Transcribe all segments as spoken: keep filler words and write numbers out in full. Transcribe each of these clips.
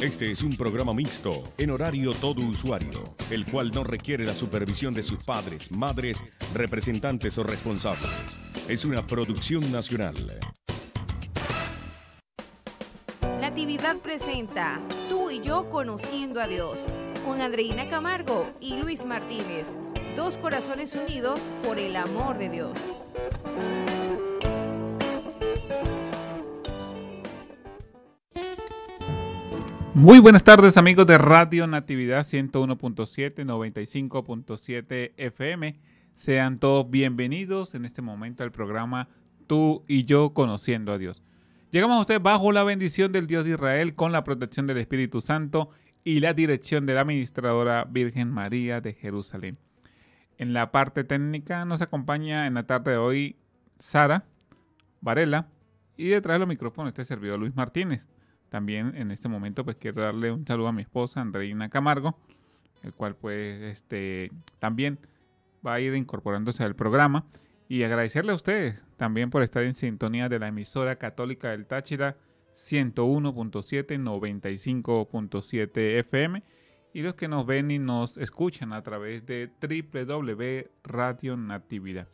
Este es un programa mixto, en horario todo usuario, el cual no requiere la supervisión de sus padres, madres, representantes o responsables. Es una producción nacional. Natividad presenta Tú y yo conociendo a Dios, con Andreina Camargo y Luis Martínez. Dos corazones unidos por el amor de Dios. Muy buenas tardes, amigos de Radio Natividad ciento uno punto siete, noventa y cinco punto siete F M. Sean todos bienvenidos en este momento al programa Tú y yo conociendo a Dios. Llegamos a ustedes bajo la bendición del Dios de Israel, con la protección del Espíritu Santo y la dirección de la administradora Virgen María de Jerusalén. En la parte técnica nos acompaña en la tarde de hoy Sara Varela, y detrás de los micrófonos este servidor Luis Martínez. También en este momento pues quiero darle un saludo a mi esposa Andreina Camargo, el cual pues este también va a ir incorporándose al programa, y agradecerle a ustedes también por estar en sintonía de la emisora católica del Táchira ciento uno punto siete, noventa y cinco punto siete F M, y los que nos ven y nos escuchan a través de doble u doble u doble u punto radio natividad.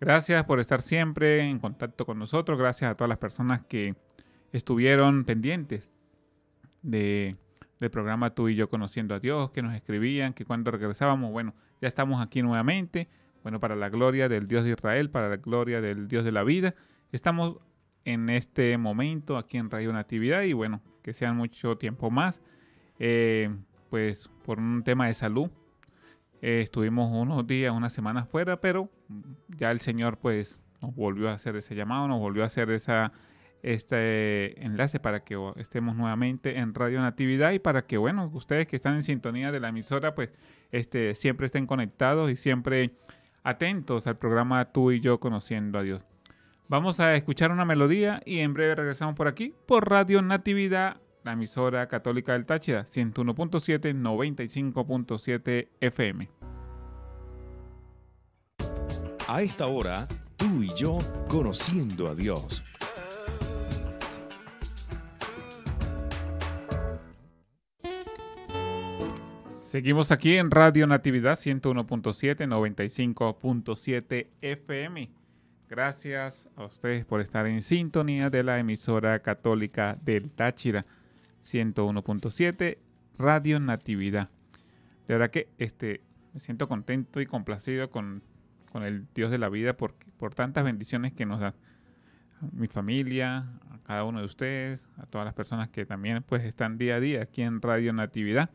Gracias por estar siempre en contacto con nosotros. Gracias a todas las personas que estuvieron pendientes de, del programa Tú y yo conociendo a Dios, que nos escribían, que cuando regresábamos, bueno, ya estamos aquí nuevamente. Bueno, para la gloria del Dios de Israel, para la gloria del Dios de la vida, estamos en este momento aquí en Radio Natividad, y bueno, que sean mucho tiempo más. Eh, pues por un tema de salud eh, estuvimos unos días, unas semanas fuera, pero ya el Señor pues nos volvió a hacer ese llamado, nos volvió a hacer esa, este enlace para que estemos nuevamente en Radio Natividad, y para que, bueno, ustedes que están en sintonía de la emisora pues este, siempre estén conectados y siempre atentos al programa Tú y yo conociendo a Dios. Vamos a escuchar una melodía y en breve regresamos por aquí, por Radio Natividad, la emisora católica del Táchira, ciento uno punto siete, noventa y cinco punto siete F M. A esta hora, tú y yo conociendo a Dios. Seguimos aquí en Radio Natividad ciento uno punto siete, noventa y cinco punto siete F M. Gracias a ustedes por estar en sintonía de la emisora católica del Táchira ciento uno punto siete Radio Natividad. De verdad que este, me siento contento y complacido con, con el Dios de la vida por, por tantas bendiciones que nos da a mi familia, a cada uno de ustedes, a todas las personas que también pues están día a día aquí en Radio Natividad.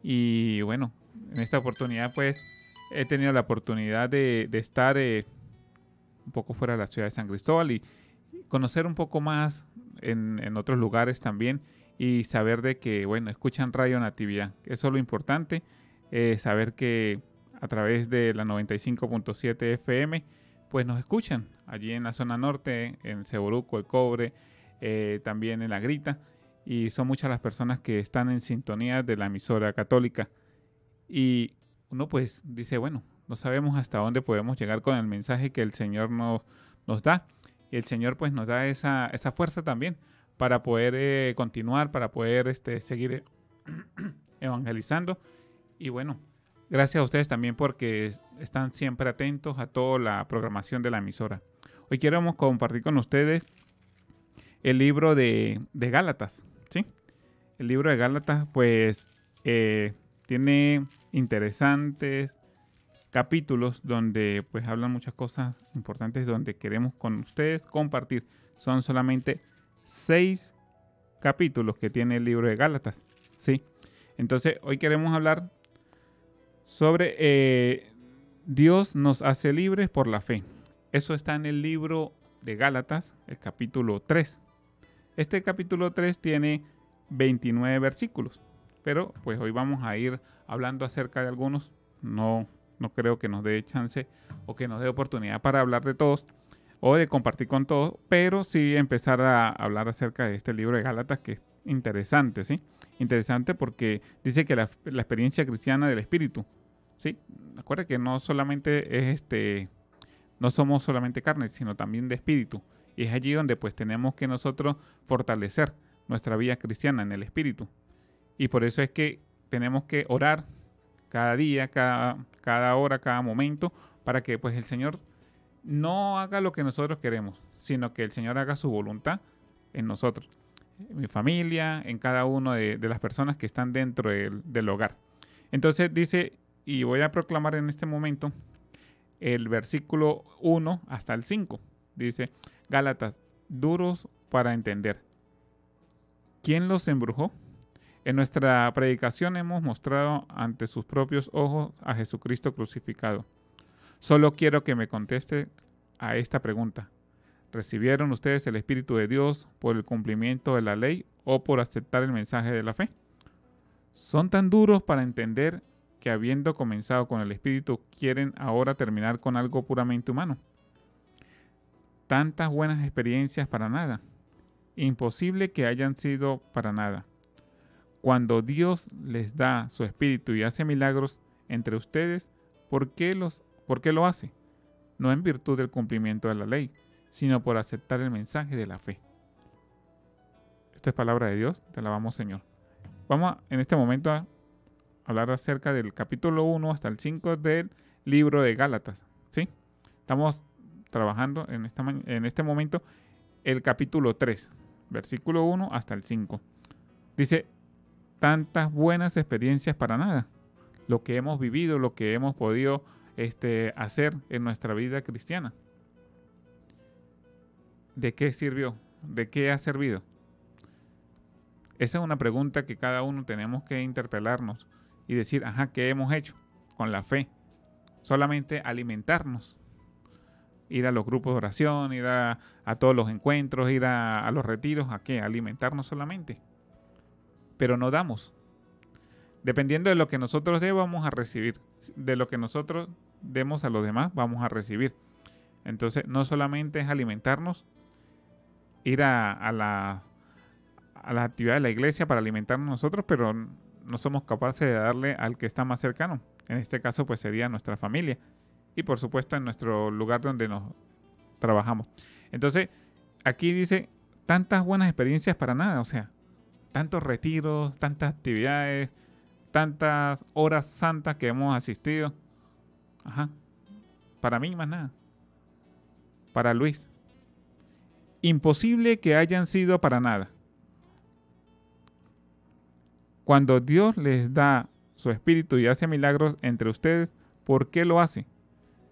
Y bueno, en esta oportunidad pues he tenido la oportunidad de, de estar eh, un poco fuera de la ciudad de San Cristóbal y conocer un poco más en, en otros lugares también, y saber de que, bueno, escuchan Radio Natividad. Eso es lo importante, eh, saber que a través de la noventa y cinco punto siete F M, pues nos escuchan allí en la zona norte, en Ceboruco, El Cobre, eh, también en La Grita, y son muchas las personas que están en sintonía de la emisora católica. Y uno pues dice, bueno, no sabemos hasta dónde podemos llegar con el mensaje que el Señor nos, nos da, y el Señor pues nos da esa, esa fuerza también, para poder eh, continuar, para poder este, seguir evangelizando. Y bueno, gracias a ustedes también porque es, están siempre atentos a toda la programación de la emisora. Hoy queremos compartir con ustedes el libro de, de Gálatas, ¿sí? El libro de Gálatas pues eh, tiene interesantes capítulos donde pues hablan muchas cosas importantes, donde queremos con ustedes compartir. Son solamente seis capítulos que tiene el libro de Gálatas, ¿sí? Entonces, hoy queremos hablar sobre eh, Dios nos hace libres por la fe. Eso está en el libro de Gálatas, el capítulo tres. Este capítulo tres tiene veintinueve versículos, pero pues hoy vamos a ir hablando acerca de algunos. No, no creo que nos dé chance o que nos dé oportunidad para hablar de todos, o de compartir con todos, pero sí empezar a hablar acerca de este libro de Gálatas, que es interesante, ¿sí? Interesante porque dice que la, la experiencia cristiana del espíritu, ¿sí? Acuérdate que no solamente es este, no somos solamente carne, sino también de espíritu, y es allí donde pues tenemos que nosotros fortalecer nuestra vida cristiana en el espíritu. Y por eso es que tenemos que orar cada día, cada, cada hora, cada momento, para que pues el Señor no haga lo que nosotros queremos, sino que el Señor haga su voluntad en nosotros, en mi familia, en cada uno de, de las personas que están dentro del, del hogar. Entonces dice, y voy a proclamar en este momento el versículo uno hasta el cinco. Dice, Gálatas, duros para entender. ¿Quién los embrujó? En nuestra predicación hemos mostrado ante sus propios ojos a Jesucristo crucificado. Solo quiero que me conteste a esta pregunta. ¿Recibieron ustedes el Espíritu de Dios por el cumplimiento de la ley o por aceptar el mensaje de la fe? Son tan duros para entender que habiendo comenzado con el Espíritu, quieren ahora terminar con algo puramente humano. Tantas buenas experiencias para nada. Imposible que hayan sido para nada. Cuando Dios les da su Espíritu y hace milagros entre ustedes, ¿por qué, los, ¿por qué lo hace? No en virtud del cumplimiento de la ley, sino por aceptar el mensaje de la fe. Esta es palabra de Dios, te alabamos, Señor. Vamos a, en este momento a hablar acerca del capítulo uno hasta el cinco del libro de Gálatas, ¿sí? Estamos trabajando en, esta en este momento el capítulo tres, versículo uno hasta el cinco. Dice, tantas buenas experiencias para nada. Lo que hemos vivido, lo que hemos podido este, hacer en nuestra vida cristiana. ¿De qué sirvió? ¿De qué ha servido? Esa es una pregunta que cada uno tenemos que interpelarnos y decir, ajá, ¿qué hemos hecho con la fe? Solamente alimentarnos, ir a los grupos de oración, ir a, a todos los encuentros, ir a, a los retiros, ¿a qué? Alimentarnos solamente. Pero no damos. Dependiendo de lo que nosotros demos, vamos a recibir. De lo que nosotros demos a los demás, vamos a recibir. Entonces, no solamente es alimentarnos, ir a, a, la, a las actividades de la iglesia para alimentarnos nosotros, pero no somos capaces de darle al que está más cercano. En este caso, pues sería nuestra familia y, por supuesto, en nuestro lugar donde nos trabajamos. Entonces, aquí dice, tantas buenas experiencias para nada, o sea, tantos retiros, tantas actividades, tantas horas santas que hemos asistido. Ajá, para mí más nada. Para Luis. Imposible que hayan sido para nada. Cuando Dios les da su Espíritu y hace milagros entre ustedes, ¿por qué lo hace?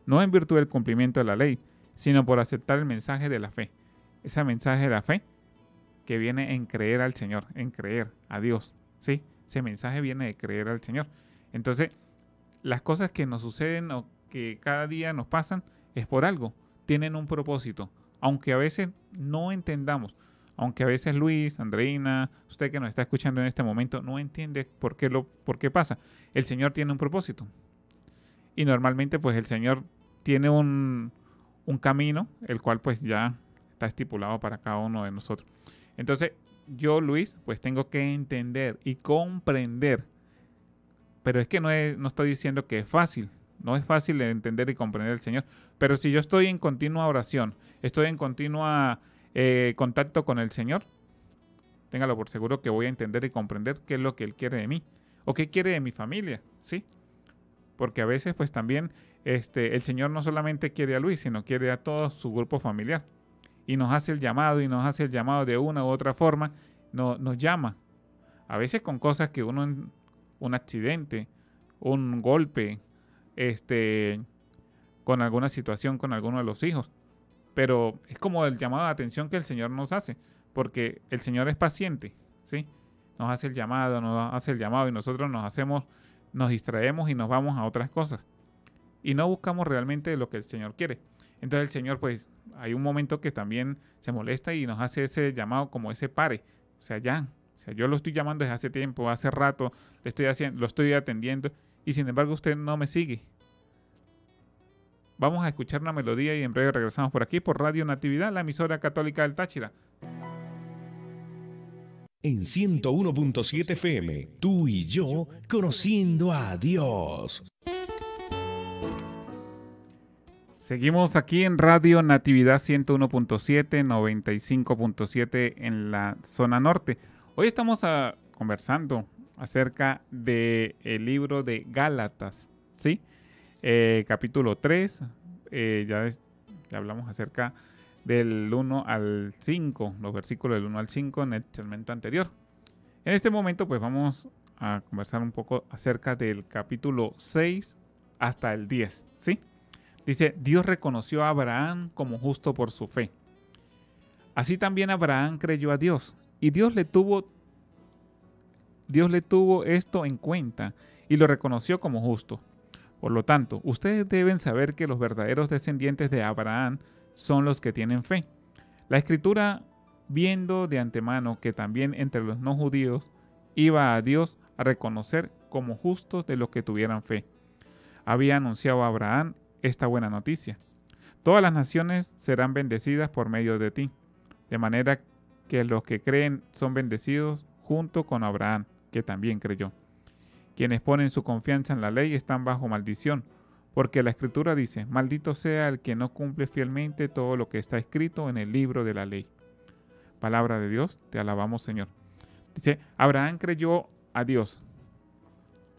No en virtud del cumplimiento de la ley, sino por aceptar el mensaje de la fe. Ese mensaje de la fe que viene en creer al Señor, en creer a Dios, ¿sí? Ese mensaje viene de creer al Señor. Entonces, las cosas que nos suceden o que cada día nos pasan es por algo. Tienen un propósito, aunque a veces no entendamos, aunque a veces Luis, Andreina, usted que nos está escuchando en este momento no entiende por qué, lo, por qué pasa. El Señor tiene un propósito y normalmente pues el Señor tiene un, un camino, el cual pues ya está estipulado para cada uno de nosotros. Entonces yo, Luis, pues tengo que entender y comprender, pero es que no, es, no estoy diciendo que es fácil. No es fácil entender y comprender al Señor. Pero si yo estoy en continua oración, estoy en continua eh, contacto con el Señor, téngalo por seguro que voy a entender y comprender qué es lo que Él quiere de mí o qué quiere de mi familia, ¿sí? Porque a veces, pues también, este, el Señor no solamente quiere a Luis, sino quiere a todo su grupo familiar. Y nos hace el llamado, y nos hace el llamado de una u otra forma, no, nos llama. A veces con cosas que uno, un accidente, un golpe, Este, con alguna situación, con alguno de los hijos. Pero es como el llamado de atención que el Señor nos hace, porque el Señor es paciente, ¿sí? Nos hace el llamado, nos hace el llamado y nosotros nos hacemos, nos distraemos y nos vamos a otras cosas. Y no buscamos realmente lo que el Señor quiere. Entonces el Señor, pues, hay un momento que también se molesta y nos hace ese llamado como ese pare. O sea, ya, o sea, yo lo estoy llamando desde hace tiempo, hace rato, le estoy haciendo, lo estoy atendiendo. Y sin embargo usted no me sigue. Vamos a escuchar una melodía y en breve regresamos por aquí por Radio Natividad, la emisora católica del Táchira. En ciento uno punto siete F M, tú y yo conociendo a Dios. Seguimos aquí en Radio Natividad ciento uno punto siete, noventa y cinco punto siete en la zona norte. Hoy estamos a, conversando acerca del libro de Gálatas, ¿sí? Eh, capítulo tres, eh, ya, es, ya hablamos acerca del uno al cinco, los versículos del uno al cinco en el segmento anterior. En este momento pues vamos a conversar un poco acerca del capítulo seis hasta el diez, ¿sí? Dice, Dios reconoció a Abraham como justo por su fe. Así también Abraham creyó a Dios, y Dios le tuvo Dios le tuvo esto en cuenta y lo reconoció como justo. Por lo tanto, ustedes deben saber que los verdaderos descendientes de Abraham son los que tienen fe. La Escritura, viendo de antemano que también entre los no judíos iba a Dios a reconocer como justos de los que tuvieran fe, había anunciado a Abraham esta buena noticia. Todas las naciones serán bendecidas por medio de ti, de manera que los que creen son bendecidos junto con Abraham, que también creyó. Quienes ponen su confianza en la ley están bajo maldición, porque la Escritura dice, maldito sea el que no cumple fielmente todo lo que está escrito en el libro de la ley. Palabra de Dios, te alabamos, Señor. Dice, Abraham creyó a Dios.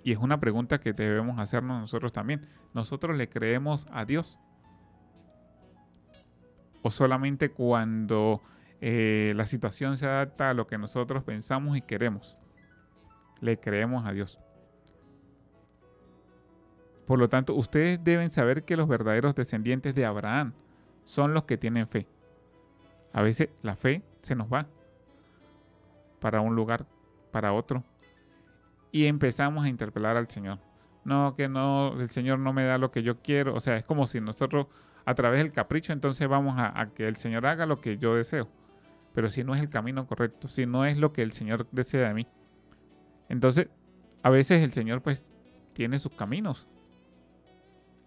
Y es una pregunta que debemos hacernos nosotros también. ¿Nosotros le creemos a Dios? ¿O solamente cuando eh, la situación se adapta a lo que nosotros pensamos y queremos, le creemos a Dios? Por lo tanto, ustedes deben saber que los verdaderos descendientes de Abraham son los que tienen fe. A veces la fe se nos va para un lugar, para otro. Y empezamos a interpelar al Señor. No, que no, el Señor no me da lo que yo quiero. O sea, es como si nosotros a través del capricho entonces vamos a, a que el Señor haga lo que yo deseo. Pero si no es el camino correcto, si no es lo que el Señor desea de mí. Entonces, a veces el Señor pues tiene sus caminos.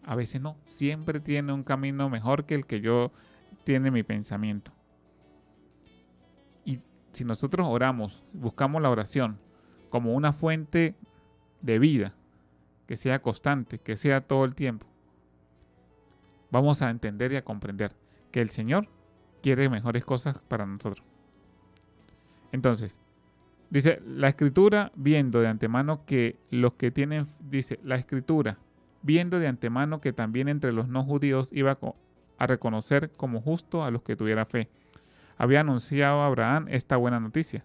A veces no. Siempre tiene un camino mejor que el que yo tiene mi pensamiento. Y si nosotros oramos, buscamos la oración como una fuente de vida, que sea constante, que sea todo el tiempo, vamos a entender y a comprender que el Señor quiere mejores cosas para nosotros. Entonces, dice la Escritura, viendo de antemano que los que tienen, dice la Escritura, viendo de antemano que también entre los no judíos iba a reconocer como justo a los que tuviera fe, había anunciado a Abraham esta buena noticia.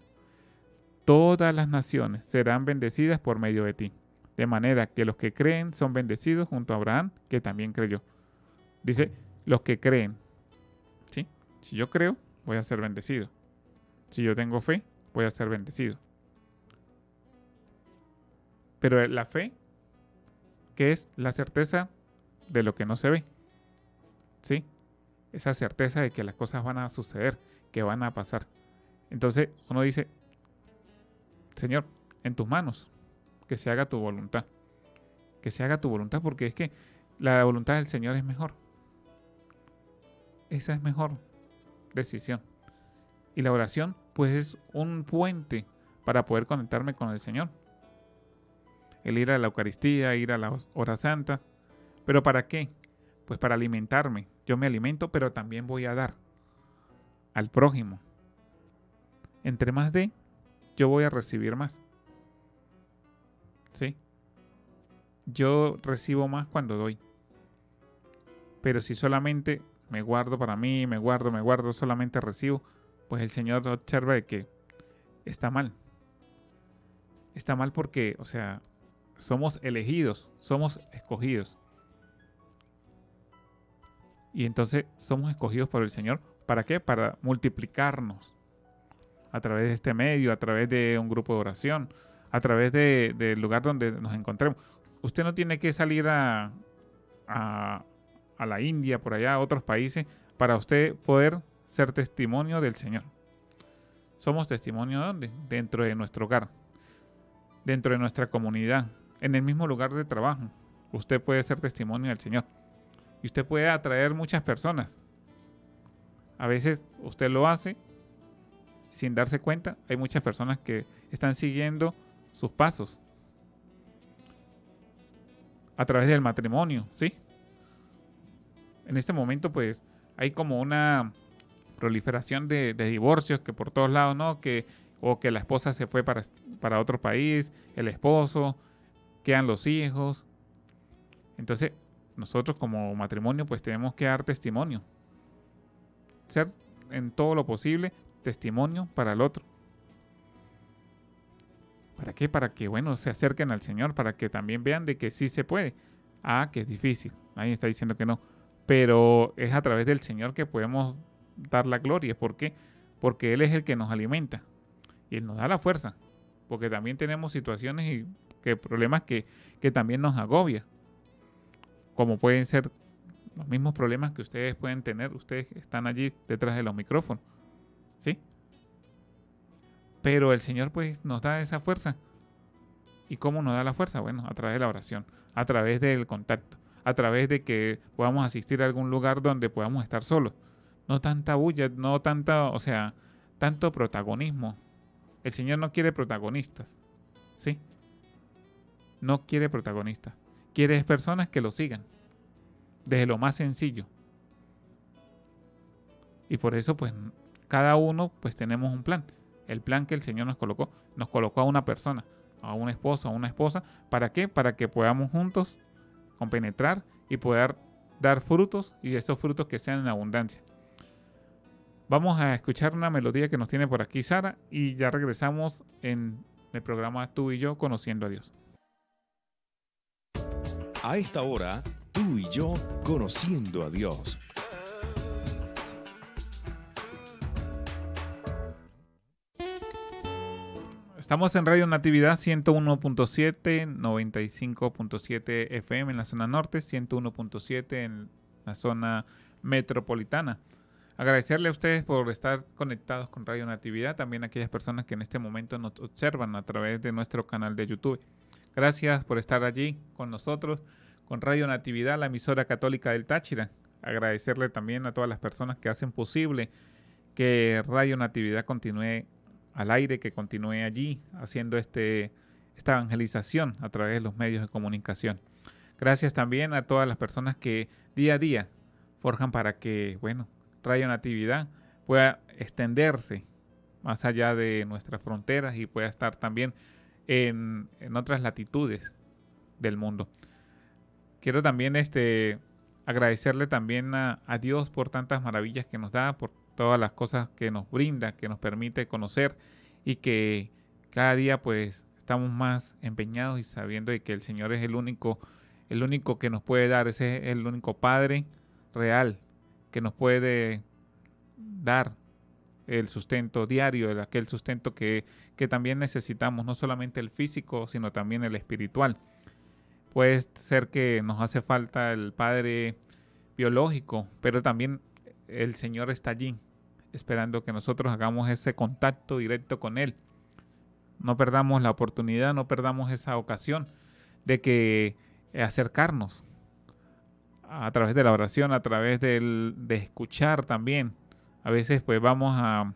Todas las naciones serán bendecidas por medio de ti, de manera que los que creen son bendecidos junto a Abraham, que también creyó. Dice, los que creen, ¿sí? Si yo creo, voy a ser bendecido. Si yo tengo fe, voy a ser bendecido. Pero la fe, que es la certeza de lo que no se ve, ¿sí? Esa certeza de que las cosas van a suceder, que van a pasar. Entonces uno dice, Señor, en tus manos, que se haga tu voluntad, que se haga tu voluntad, porque es que la voluntad del Señor es mejor. Esa es mejor decisión. Y la oración, pues, es un puente para poder conectarme con el Señor. El ir a la Eucaristía, ir a la hora santa, ¿pero para qué? Pues para alimentarme. Yo me alimento, pero también voy a dar al prójimo. Entre más de yo voy a recibir más, ¿sí? Yo recibo más cuando doy. Pero si solamente me guardo para mí, me guardo, me guardo, solamente recibo, pues el Señor observa que está mal. Está mal porque, o sea, somos elegidos, somos escogidos. Y entonces somos escogidos por el Señor, ¿para qué? Para multiplicarnos. A través de este medio, a través de un grupo de oración, a través del de lugar donde nos encontremos. Usted no tiene que salir a, a, a la India, por allá, a otros países, para usted poder ser testimonio del Señor. ¿Somos testimonio de dónde? Dentro de nuestro hogar, dentro de nuestra comunidad, en el mismo lugar de trabajo. Usted puede ser testimonio del Señor. Y usted puede atraer muchas personas. A veces usted lo hace sin darse cuenta. Hay muchas personas que están siguiendo sus pasos a través del matrimonio, ¿sí? En este momento, pues, hay como una proliferación de, de divorcios que por todos lados, ¿no? Que o que la esposa se fue para, para otro país, el esposo, quedan los hijos. Entonces, nosotros como matrimonio pues tenemos que dar testimonio, ser en todo lo posible testimonio para el otro. ¿Para qué? Para que, bueno, se acerquen al Señor, para que también vean de que sí se puede. Ah, que es difícil, nadie está diciendo que no, pero es a través del Señor que podemos dar la gloria. ¿Por qué? Porque Él es el que nos alimenta y Él nos da la fuerza, porque también tenemos situaciones y que problemas que, que también nos agobia, como pueden ser los mismos problemas que ustedes pueden tener, ustedes están allí detrás de los micrófonos, ¿sí? Pero el Señor pues nos da esa fuerza. ¿Y cómo nos da la fuerza? Bueno, a través de la oración, a través del contacto, a través de que podamos asistir a algún lugar donde podamos estar solos. No tanta bulla, no tanta, o sea, tanto protagonismo. El Señor no quiere protagonistas, ¿sí? No quiere protagonistas. Quiere personas que lo sigan, desde lo más sencillo. Y por eso pues cada uno pues tenemos un plan. El plan que el Señor nos colocó, nos colocó a una persona, a un esposo, a una esposa. ¿Para qué? Para que podamos juntos compenetrar y poder dar frutos, y esos frutos que sean en abundancia. Vamos a escuchar una melodía que nos tiene por aquí Sara y ya regresamos en el programa Tú y Yo, Conociendo a Dios. A esta hora, Tú y Yo, Conociendo a Dios. Estamos en Radio Natividad ciento uno punto siete, noventa y cinco punto siete F M en la zona norte, ciento uno punto siete en la zona metropolitana. Agradecerle a ustedes por estar conectados con Radio Natividad, también a aquellas personas que en este momento nos observan a través de nuestro canal de YouTube. Gracias por estar allí con nosotros, con Radio Natividad, la emisora católica del Táchira. Agradecerle también a todas las personas que hacen posible que Radio Natividad continúe al aire, que continúe allí haciendo este, esta evangelización a través de los medios de comunicación. Gracias también a todas las personas que día a día forjan para que, bueno, Radio Natividad pueda extenderse más allá de nuestras fronteras y pueda estar también en, en otras latitudes del mundo. Quiero también este, agradecerle también a, a Dios por tantas maravillas que nos da, por todas las cosas que nos brinda, que nos permite conocer, y que cada día pues estamos más empeñados y sabiendo de que el Señor es el único, el único que nos puede dar, ese es el único Padre real que nos puede dar el sustento diario, el, aquel sustento que, que también necesitamos, no solamente el físico, sino también el espiritual. Puede ser que nos hace falta el Padre biológico, pero también el Señor está allí, esperando que nosotros hagamos ese contacto directo con Él. No perdamos la oportunidad, no perdamos esa ocasión de que acercarnos a través de la oración, a través del, de escuchar también. A veces pues vamos a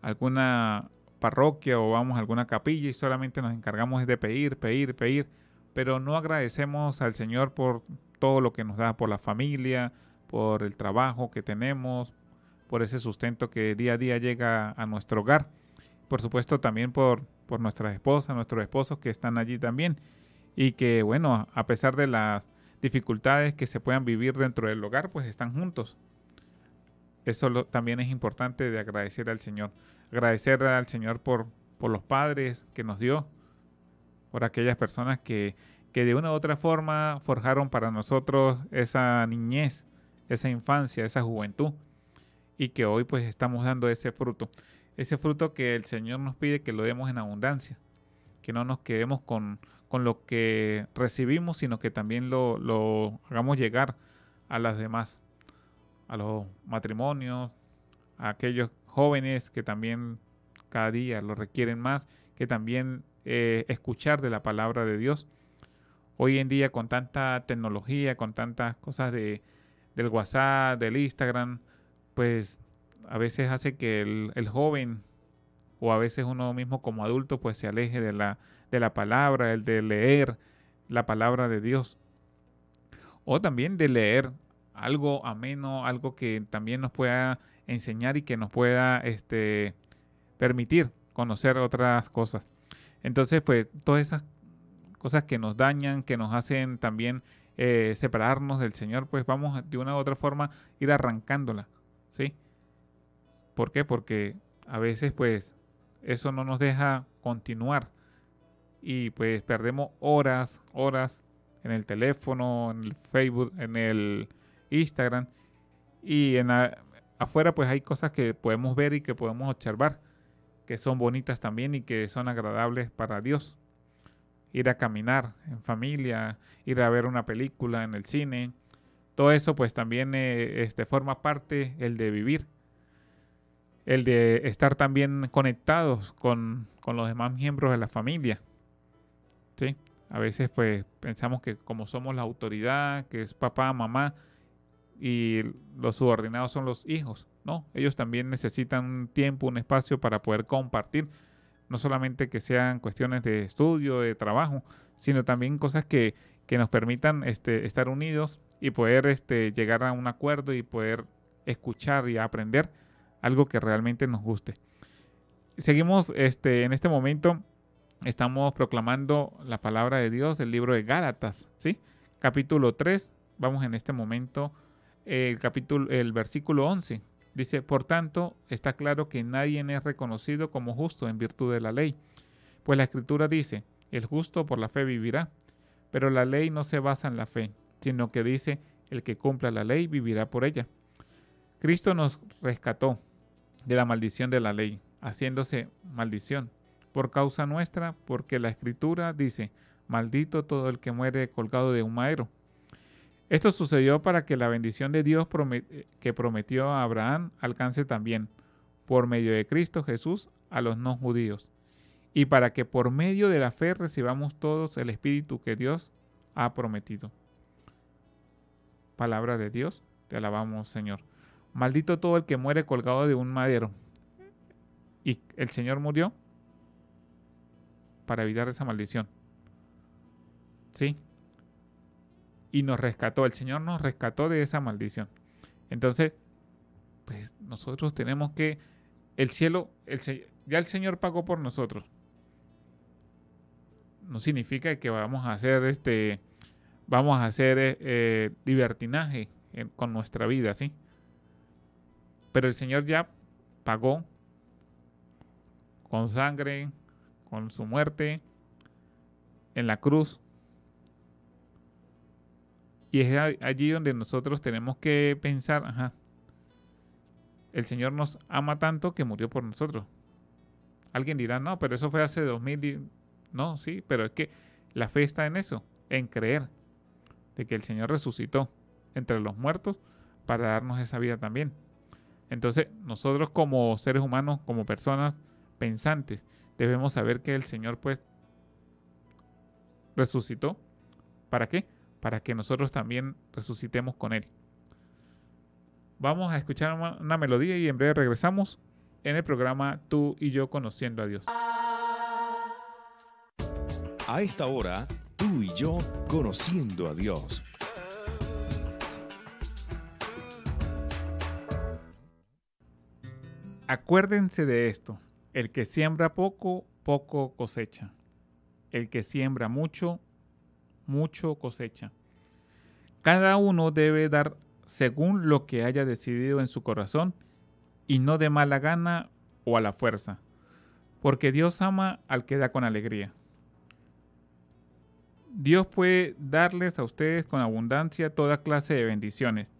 alguna parroquia o vamos a alguna capilla y solamente nos encargamos de pedir, pedir, pedir, pero no agradecemos al Señor por todo lo que nos da, por la familia, por el trabajo que tenemos, por ese sustento que día a día llega a nuestro hogar. Por supuesto también por, por nuestras esposas, nuestros esposos que están allí también. Y que, bueno, a pesar de las dificultades que se puedan vivir dentro del hogar, pues están juntos. Eso lo, también es importante de agradecer al Señor. Agradecer al Señor por, por los padres que nos dio, por aquellas personas que, que de una u otra forma forjaron para nosotros esa niñez, esa infancia, esa juventud, y que hoy pues estamos dando ese fruto, ese fruto que el Señor nos pide que lo demos en abundancia, que no nos quedemos con, con lo que recibimos, sino que también lo, lo hagamos llegar a las demás, a los matrimonios, a aquellos jóvenes que también cada día lo requieren más, que también eh, escuchar de la palabra de Dios. Hoy en día con tanta tecnología, con tantas cosas de del WhatsApp, del Instagram, pues a veces hace que el, el joven o a veces uno mismo como adulto pues se aleje de la, de la palabra, el de leer la palabra de Dios. O también de leer algo ameno, algo que también nos pueda enseñar y que nos pueda este, permitir conocer otras cosas. Entonces, pues, todas esas cosas que nos dañan, que nos hacen también eh, separarnos del Señor, pues vamos de una u otra forma ir arrancándola, ¿sí? ¿Por qué? Porque a veces, pues, eso no nos deja continuar y, pues, perdemos horas, horas en el teléfono, en el Facebook, en el Instagram y en la, afuera, pues, hay cosas que podemos ver y que podemos observar, que son bonitas también y que son agradables para Dios. Ir a caminar en familia, ir a ver una película en el cine, todo eso pues también eh, este, forma parte el de vivir, el de estar también conectados con, con los demás miembros de la familia, ¿sí? A veces pues pensamos que como somos la autoridad, que es papá, mamá y los subordinados son los hijos, ¿no? Ellos también necesitan un tiempo, un espacio para poder compartir, no solamente que sean cuestiones de estudio, de trabajo, sino también cosas que, que nos permitan este, estar unidos y poder este, llegar a un acuerdo y poder escuchar y aprender algo que realmente nos guste. Seguimos este, en este momento, estamos proclamando la palabra de Dios del libro de Gálatas, ¿sí? Capítulo tres, vamos en este momento, el, capítulo, el versículo once. Dice, por tanto, está claro que nadie es reconocido como justo en virtud de la ley. Pues la Escritura dice, el justo por la fe vivirá. Pero la ley no se basa en la fe, sino que dice, el que cumpla la ley vivirá por ella. Cristo nos rescató de la maldición de la ley, haciéndose maldición por causa nuestra, porque la Escritura dice, maldito todo el que muere colgado de un madero. Esto sucedió para que la bendición de Dios que prometió a Abraham alcance también, por medio de Cristo Jesús, a los no judíos, y para que por medio de la fe recibamos todos el Espíritu que Dios ha prometido. Palabra de Dios, te alabamos, Señor. Maldito todo el que muere colgado de un madero. Y el Señor murió para evitar esa maldición. ¿Sí? Y nos rescató, el Señor nos rescató de esa maldición. Entonces, pues nosotros tenemos que, el cielo, el, ya el Señor pagó por nosotros. No significa que vamos a hacer, este, vamos a hacer eh, libertinaje en, con nuestra vida, ¿sí? Pero el Señor ya pagó con sangre, con su muerte, en la cruz. Y es allí donde nosotros tenemos que pensar, ajá, el Señor nos ama tanto que murió por nosotros. Alguien dirá, no, pero eso fue hace dos mil. No, sí, pero es que la fe está en eso, en creer de que el Señor resucitó entre los muertos para darnos esa vida también. Entonces, nosotros como seres humanos, como personas pensantes, debemos saber que el Señor, pues, resucitó. ¿Para qué? Para que nosotros también resucitemos con Él. Vamos a escuchar una, una melodía y en breve regresamos en el programa Tú y Yo Conociendo a Dios. A esta hora, Tú y Yo Conociendo a Dios. Acuérdense de esto, el que siembra poco, poco cosecha. El que siembra mucho, mucho cosecha. Cada uno debe dar según lo que haya decidido en su corazón y no de mala gana o a la fuerza, porque Dios ama al que da con alegría. Dios puede darles a ustedes con abundancia toda clase de bendiciones,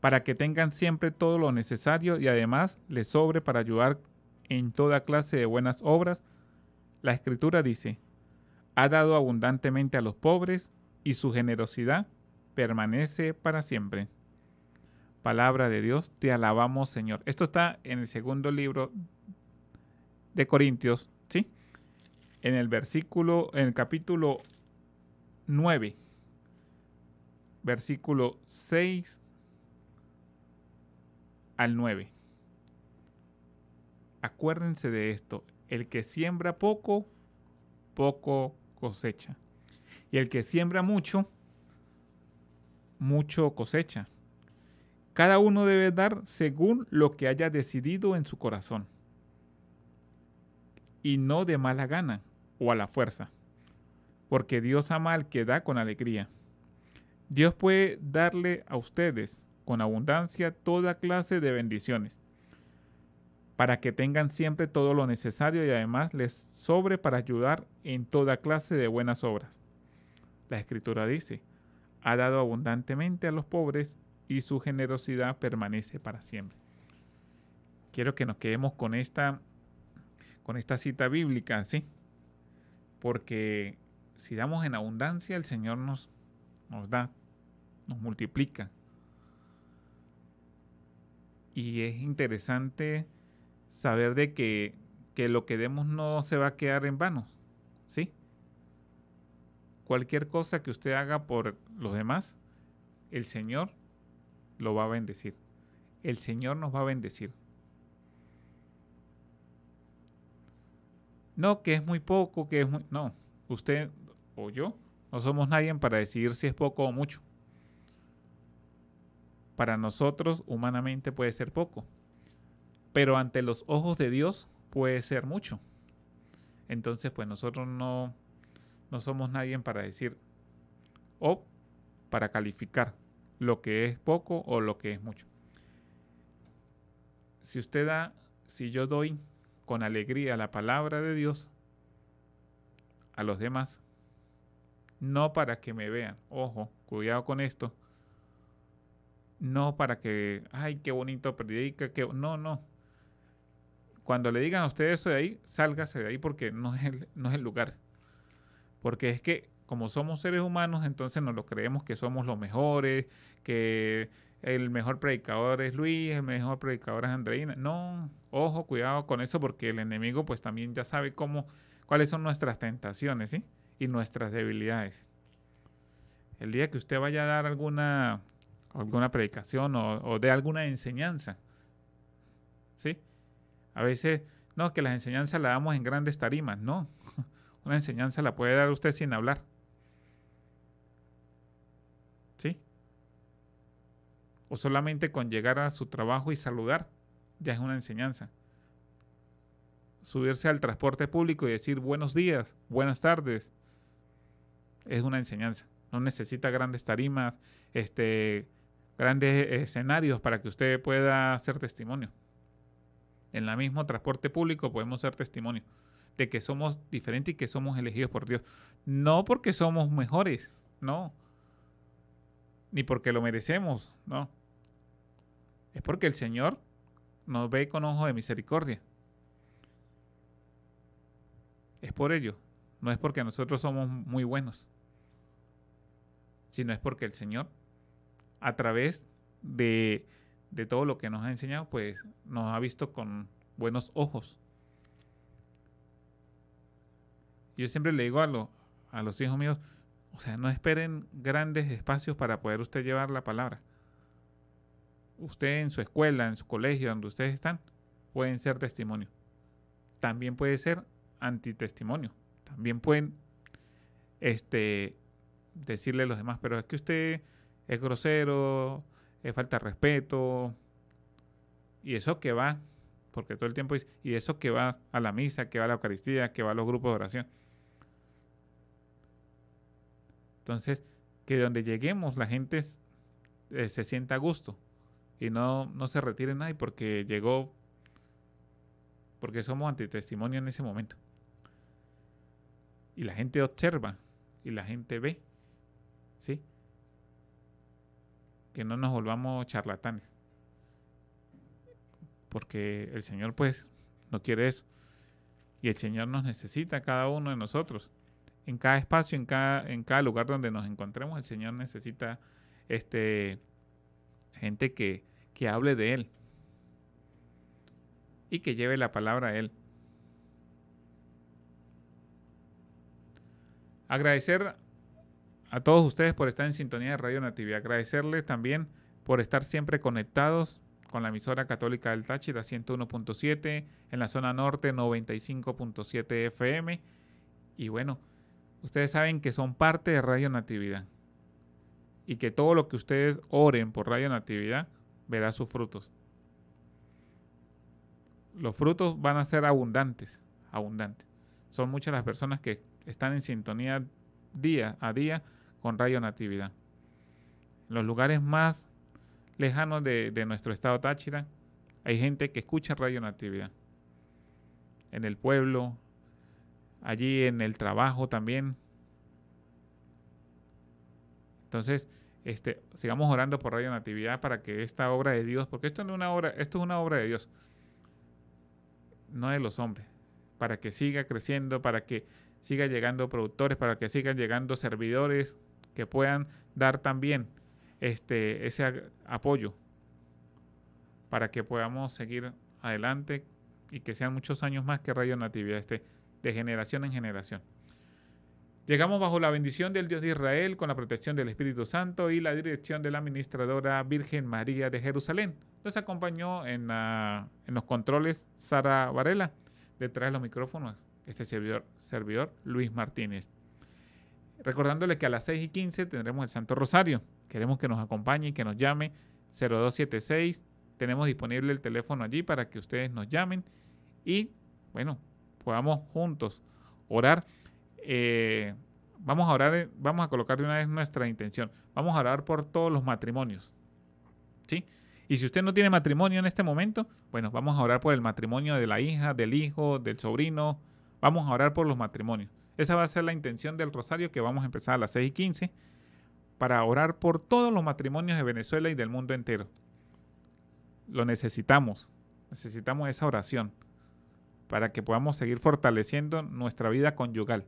para que tengan siempre todo lo necesario y además les sobre para ayudar en toda clase de buenas obras. La Escritura dice, ha dado abundantemente a los pobres y su generosidad permanece para siempre. Palabra de Dios, te alabamos, Señor. Esto está en el segundo libro de Corintios, ¿sí? En el versículo, en el capítulo nueve, versículo seis al nueve. Acuérdense de esto, el que siembra poco, poco cosecha. Y el que siembra mucho, mucho cosecha. Cada uno debe dar según lo que haya decidido en su corazón. y no de mala gana o a la fuerza, porque Dios ama al que da con alegría. Dios puede darle a ustedes con abundancia toda clase de bendiciones, para que tengan siempre todo lo necesario y además les sobre para ayudar en toda clase de buenas obras. La Escritura dice, ha dado abundantemente a los pobres y su generosidad permanece para siempre. Quiero que nos quedemos con esta, con esta cita bíblica, ¿sí? Porque si damos en abundancia, el Señor nos, nos da, nos multiplica. Y es interesante saber de que, que lo que demos no se va a quedar en vano, ¿sí? Cualquier cosa que usted haga por los demás, el Señor lo va a bendecir. El Señor nos va a bendecir. No, que es muy poco, que es muy... No, usted o yo no somos nadie para decidir si es poco o mucho. Para nosotros, humanamente, puede ser poco, pero ante los ojos de Dios puede ser mucho. Entonces, pues nosotros no, no somos nadie para decir o para calificar lo que es poco o lo que es mucho. Si usted da, si yo doy con alegría la palabra de Dios a los demás, no para que me vean, ojo, cuidado con esto, no para que, ay, qué bonito predica, que no, no. Cuando le digan a usted eso de ahí, sálgase de ahí porque no es, el, no es el lugar. Porque es que como somos seres humanos, entonces nos lo creemos que somos los mejores, que el mejor predicador es Luis, el mejor predicador es Andreina. No, ojo, cuidado con eso porque el enemigo pues también ya sabe cómo, cuáles son nuestras tentaciones, ¿sí? Y nuestras debilidades. El día que usted vaya a dar alguna, alguna predicación o, o de alguna enseñanza, ¿sí? A veces, no, que las enseñanzas las damos en grandes tarimas. No, una enseñanza la puede dar usted sin hablar. ¿Sí? O solamente con llegar a su trabajo y saludar, ya es una enseñanza. Subirse al transporte público y decir buenos días, buenas tardes, es una enseñanza. No necesita grandes tarimas, este, grandes escenarios para que usted pueda hacer testimonio. En el mismo transporte público podemos ser testimonio de que somos diferentes y que somos elegidos por Dios. No porque somos mejores, no. Ni porque lo merecemos, no. Es porque el Señor nos ve con ojos de misericordia. Es por ello. No es porque nosotros somos muy buenos, sino es porque el Señor, a través de... de todo lo que nos ha enseñado, pues nos ha visto con buenos ojos. Yo siempre le digo a, lo, a los hijos míos, o sea, no esperen grandes espacios para poder usted llevar la palabra. Usted en su escuela, en su colegio, donde ustedes están, pueden ser testimonio. También puede ser antitestimonio. También pueden este, decirle a los demás, pero es que usted es grosero, es falta de respeto, y eso que va, porque todo el tiempo dice, y eso que va a la misa, que va a la Eucaristía, que va a los grupos de oración. Entonces, que donde lleguemos la gente eh, se sienta a gusto, y no, no se retire nadie porque llegó, porque somos antitestimonio en ese momento. Y la gente observa, y la gente ve, ¿sí? Que no nos volvamos charlatanes, porque el Señor pues no quiere eso, y el Señor nos necesita a cada uno de nosotros, en cada espacio, en cada, en cada lugar donde nos encontremos. El Señor necesita este, gente que, que hable de Él, y que lleve la palabra a Él. Agradecer a todos ustedes por estar en sintonía de Radio Natividad. Agradecerles también por estar siempre conectados con la emisora católica del Táchira ciento uno punto siete, en la zona norte noventa y cinco punto siete F M. Y bueno, ustedes saben que son parte de Radio Natividad y que todo lo que ustedes oren por Radio Natividad verá sus frutos. Los frutos van a ser abundantes, abundante. Son muchas las personas que están en sintonía día a día con Radio Natividad. En los lugares más lejanos de, de nuestro estado Táchira, hay gente que escucha Radio Natividad. En el pueblo, allí en el trabajo también. Entonces, este, sigamos orando por Radio Natividad para que esta obra de Dios, porque esto no es una obra, esto es una obra de Dios, no de los hombres, para que siga creciendo, para que siga llegando productores, para que sigan llegando servidores que puedan dar también este, ese a- apoyo para que podamos seguir adelante y que sean muchos años más que Radio Natividad esté de generación en generación. Llegamos bajo la bendición del Dios de Israel, con la protección del Espíritu Santo y la dirección de la administradora Virgen María de Jerusalén. Nos acompañó en, uh, en los controles Sara Varela, detrás de los micrófonos, este servidor, servidor Luis Martínez. Recordándole que a las seis y quince tendremos el Santo Rosario. Queremos que nos acompañe y que nos llame cero dos siete seis. Tenemos disponible el teléfono allí para que ustedes nos llamen y, bueno, podamos juntos orar. Eh, vamos a orar, vamos a colocar de una vez nuestra intención. Vamos a orar por todos los matrimonios, ¿sí? Y si usted no tiene matrimonio en este momento, bueno, vamos a orar por el matrimonio de la hija, del hijo, del sobrino. Vamos a orar por los matrimonios. Esa va a ser la intención del rosario que vamos a empezar a las seis y quince para orar por todos los matrimonios de Venezuela y del mundo entero. Lo necesitamos. Necesitamos esa oración para que podamos seguir fortaleciendo nuestra vida conyugal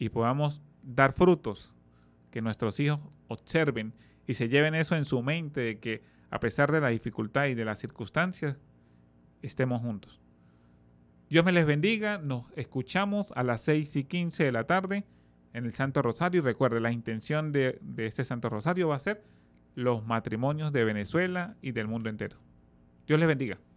y podamos dar frutos, que nuestros hijos observen y se lleven eso en su mente de que a pesar de la dificultad y de las circunstancias, estemos juntos. Dios me les bendiga, nos escuchamos a las seis y quince de la tarde en el Santo Rosario. Y recuerde, la intención de, de este Santo Rosario va a ser los matrimonios de Venezuela y del mundo entero. Dios les bendiga.